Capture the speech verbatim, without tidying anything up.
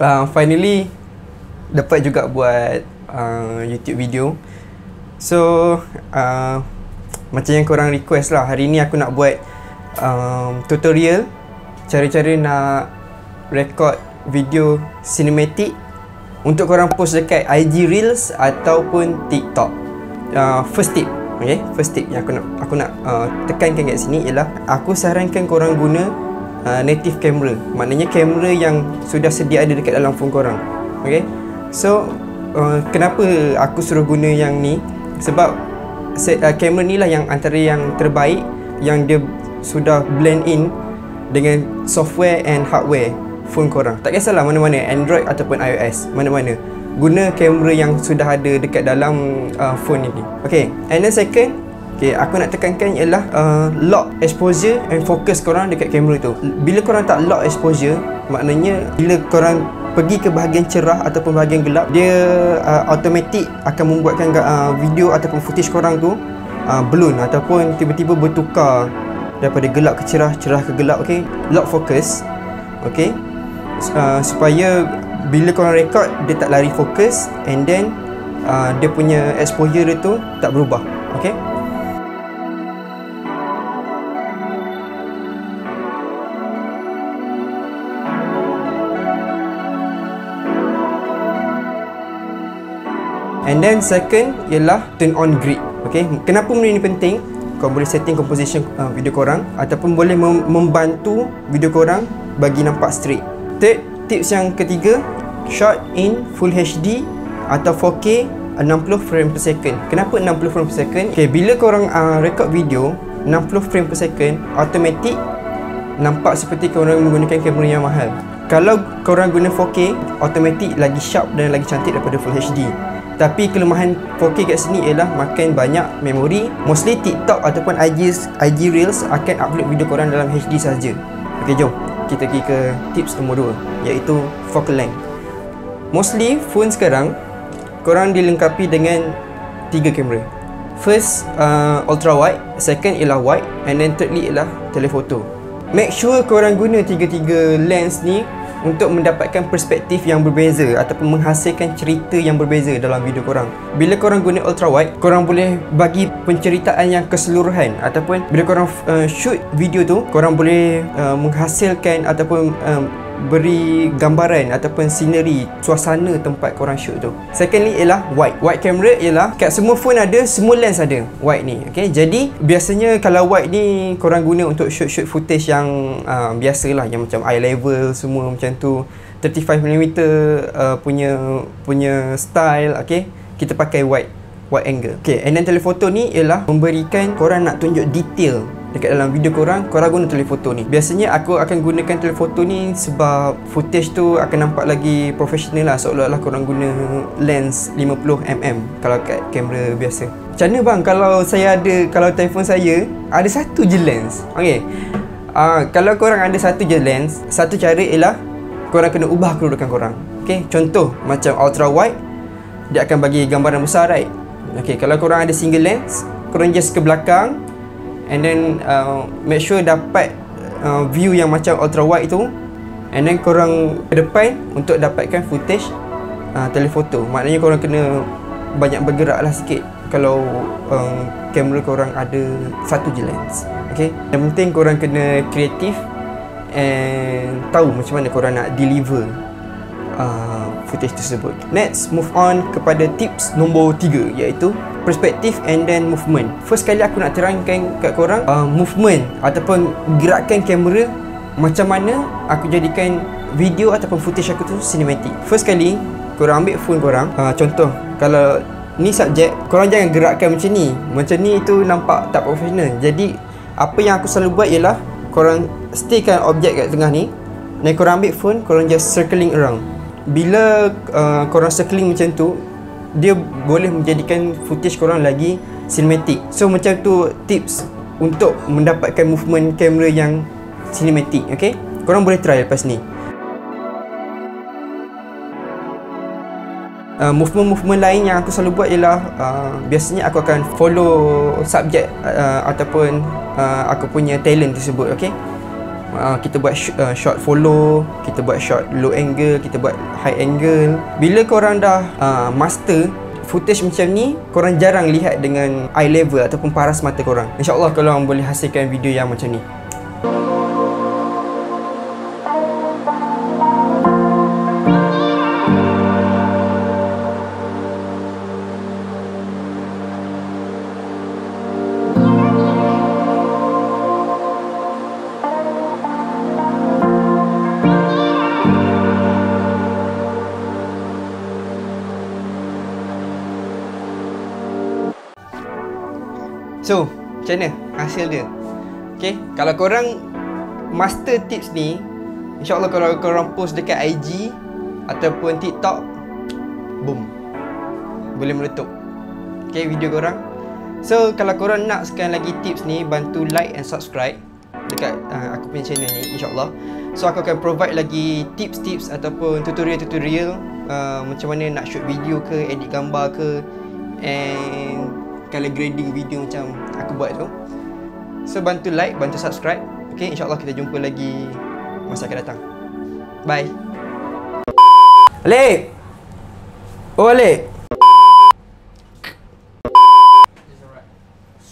uh, finally dapat juga buat uh, YouTube video. So uh, macam yang korang request lah, hari ni aku nak buat um, tutorial cara-cara nak record video cinematic untuk korang post dekat I G Reels ataupun TikTok. uh, First tip, okay, first tip yang aku nak, aku nak uh, tekankan kat sini ialah aku sarankan korang guna uh, native camera. Maknanya kamera yang sudah sedia ada dekat dalam phone korang. Okay, so uh, kenapa aku suruh guna yang ni? Sebab uh, kamera ni lah yang antara yang terbaik, yang dia sudah blend in dengan software and hardware phone korang. Tak kisahlah mana-mana, Android ataupun iOS, mana-mana, guna kamera yang sudah ada dekat dalam uh, phone ni. Okay, and then second, okay, aku nak tekankan ialah uh, lock exposure and focus korang dekat kamera tu. Bila korang tak lock exposure, maknanya bila korang pergi ke bahagian cerah ataupun bahagian gelap, dia uh, automatic akan membuatkan uh, video ataupun footage korang tu uh, balloon ataupun tiba-tiba bertukar daripada gelap ke cerah, cerah ke gelap. Okay, lock focus. Okay, Uh, supaya bila korang record, dia tak lari fokus, and then uh, dia punya exposure dia tu tak berubah. Okay, and then second ialah turn on grid. Okay, kenapa benda ni penting? Korang boleh setting composition uh, video korang ataupun boleh mem membantu video korang bagi nampak straight. Third, tips yang ketiga, shot in full H D atau four K enam puluh frame per second. Kenapa enam puluh frame per second? Okay, bila korang uh, record video enam puluh frame per second, automatic nampak seperti korang menggunakan kamera yang mahal. Kalau korang guna four K, automatic lagi sharp dan lagi cantik daripada full H D. Tapi kelemahan four K kat sini ialah makan banyak memori. Mostly TikTok ataupun I G Reels akan upload video korang dalam H D saja. Okay, jom kita pergi ke tips nombor dua, iaitu focal length. Mostly phone sekarang korang dilengkapi dengan tiga kamera. First, uh, ultra wide, second ialah wide, and then thirdly ialah telephoto. Make sure korang guna tiga-tiga lens ni untuk mendapatkan perspektif yang berbeza ataupun menghasilkan cerita yang berbeza dalam video korang. Bila korang guna ultra wide, korang boleh bagi penceritaan yang keseluruhan, ataupun bila korang uh, shoot video tu, korang boleh uh, menghasilkan ataupun uh, beri gambaran ataupun scenery, suasana tempat korang shoot tu. Secondly ialah wide. Wide camera ialah kat semua phone ada, semua lens ada wide ni. Okay, jadi biasanya kalau wide ni korang guna untuk shoot-shoot footage yang uh, biasalah, yang macam eye level semua macam tu, thirty-five millimeter uh, punya punya style. Okay, kita pakai wide wide angle. Okay, and then telephoto ni ialah memberikan korang nak tunjuk detail dekat dalam video korang, korang guna telephoto ni. Biasanya aku akan gunakan telephoto ni sebab footage tu akan nampak lagi professional lah, seolah-olah korang guna lens lima puluh milimeter kalau kat kamera biasa. Macam mana bang kalau saya ada, kalau telefon saya ada satu je lens? Okay, uh, kalau korang ada satu je lens, satu cara ialah korang kena ubah kedudukan korang. Okay, contoh macam ultra wide, dia akan bagi gambaran besar, right? Okay, kalau korang ada single lens, korang just ke belakang, and then uh, make sure dapat uh, view yang macam ultra wide tu, and then korang ke depan untuk dapatkan footage uh, telephoto. Maknanya korang kena banyak bergerak lah sikit kalau um, kamera korang ada satu je lens. Okay, yang penting korang kena kreatif and tahu macam mana korang nak deliver uh, footage tersebut. Next, move on kepada tips nombor tiga, iaitu perspektif and then movement. First kali aku nak terangkan kat korang uh, movement ataupun gerakan kamera, macam mana aku jadikan video ataupun footage aku tu cinematic. First kali korang ambil phone korang, uh, contoh kalau ni subjek, korang jangan gerakkan macam ni. Macam ni tu nampak tak professional. Jadi apa yang aku selalu buat ialah korang staykan objek kat tengah ni, dan korang ambil phone, korang just circling around. Bila uh, korang circling macam tu, dia boleh menjadikan footage korang lagi cinematic. So macam tu tips untuk mendapatkan movement kamera yang cinematic. Okay, korang boleh try lepas ni. uh, Movement-movement lain yang aku selalu buat ialah uh, biasanya aku akan follow subjek uh, ataupun uh, aku punya talent tersebut. Okay, uh, kita buat sh uh, shot follow, kita buat shot low angle, kita buat high angle. Bila korang dah uh, master footage macam ni, korang jarang lihat dengan eye level ataupun paras mata korang. InsyaAllah korang boleh hasilkan video yang macam ni. So, macam mana hasil dia? Okay, kalau korang master tips ni, InsyaAllah kalau korang post dekat I G ataupun TikTok, boom, boleh meletup okay video korang. So, kalau korang nak sekarang lagi tips ni, bantu like and subscribe dekat uh, aku punya channel ni, InsyaAllah. So, aku akan provide lagi tips-tips ataupun tutorial-tutorial uh, macam mana nak shoot video ke, edit gambar ke, and color grading video macam aku buat tu. So bantu like, bantu subscribe. Okay, InsyaAllah kita jumpa lagi masa akan datang. Bye. Alip. Oh Alip.